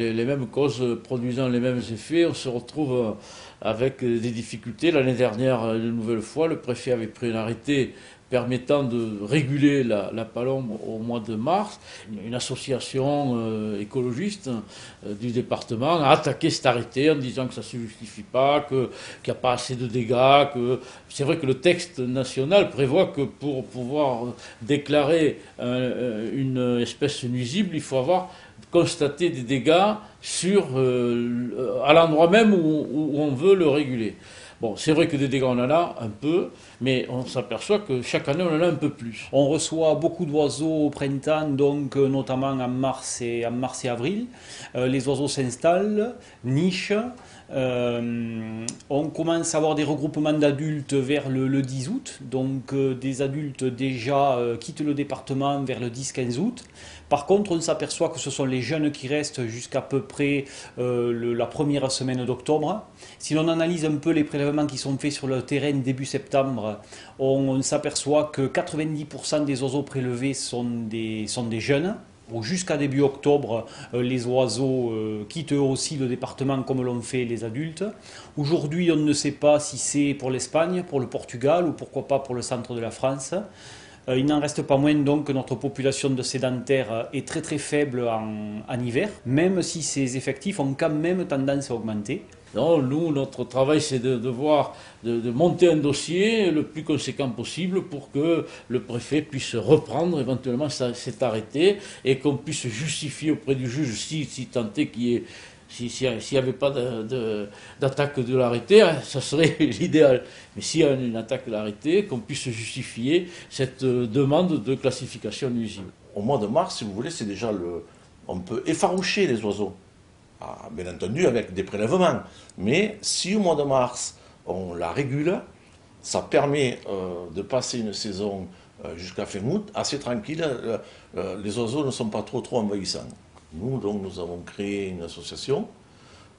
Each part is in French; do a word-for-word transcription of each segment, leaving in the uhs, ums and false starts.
Les mêmes causes produisant les mêmes effets, on se retrouve avec des difficultés. L'année dernière, une nouvelle fois, le préfet avait pris un arrêté permettant de réguler la, la palombe au mois de mars. Une association euh, écologiste euh, du département a attaqué cet arrêté en disant que ça ne se justifie pas, que, qu'il n'y a pas assez de dégâts. Que... C'est vrai que le texte national prévoit que pour pouvoir déclarer euh, une espèce nuisible, il faut avoir constaté des dégâts sur, euh, à l'endroit même où, où on veut le réguler. Bon, c'est vrai que des dégâts, on en a un peu, mais on s'aperçoit que chaque année, on en a un peu plus. On reçoit beaucoup d'oiseaux au printemps, donc notamment en mars et, en mars et avril. Euh, les oiseaux s'installent, nichent. Euh, on commence à avoir des regroupements d'adultes vers le, le dix août. Donc euh, des adultes déjà euh, quittent le département vers le dix quinze août. Par contre, on s'aperçoit que ce sont les jeunes qui restent jusqu'à peu près euh, le, la première semaine d'octobre. Si l'on analyse un peu les prélèvements qui sont faits sur le terrain début septembre, on, on s'aperçoit que quatre-vingt-dix pour cent des oiseaux prélevés sont des, sont des jeunes. Jusqu'à début octobre, les oiseaux quittent eux aussi le département comme l'ont fait les adultes. Aujourd'hui, on ne sait pas si c'est pour l'Espagne, pour le Portugal ou pourquoi pas pour le centre de la France. Il n'en reste pas moins donc que notre population de sédentaires est très très faible en, en hiver, même si ses effectifs ont quand même tendance à augmenter. Non, nous, notre travail, c'est de, de, voir, de, de monter un dossier le plus conséquent possible pour que le préfet puisse reprendre éventuellement sa, cet arrêté et qu'on puisse justifier auprès du juge si, si tant est qu'il y ait... S'il n'y si, si avait pas d'attaque de, de, de l'arrêté, hein, ça serait l'idéal. Mais s'il y a une attaque de l'arrêté, qu'on puisse justifier cette euh, demande de classification nuisible. Au mois de mars, si vous voulez, c'est déjà le... On peut effaroucher les oiseaux. Ah, bien entendu, avec des prélèvements. Mais si au mois de mars, on la régule, ça permet euh, de passer une saison euh, jusqu'à fin août assez tranquille. Euh, euh, les oiseaux ne sont pas trop, trop envahissants. Nous, donc, nous avons créé une association,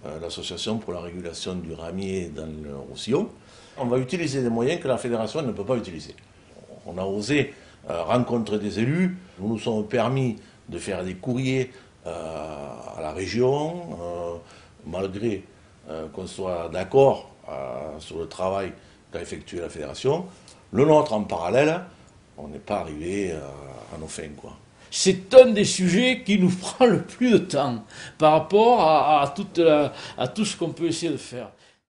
euh, l'association pour la régulation du ramier dans le Roussillon. On va utiliser des moyens que la fédération ne peut pas utiliser. On a osé euh, rencontrer des élus. Nous nous sommes permis de faire des courriers euh, à la région, euh, malgré euh, qu'on soit d'accord euh, sur le travail qu'a effectué la fédération. Le nôtre, en parallèle, on n'est pas arrivé euh, à nos fins, quoi. C'est un des sujets qui nous prend le plus de temps par rapport à, à, toute la, à tout ce qu'on peut essayer de faire.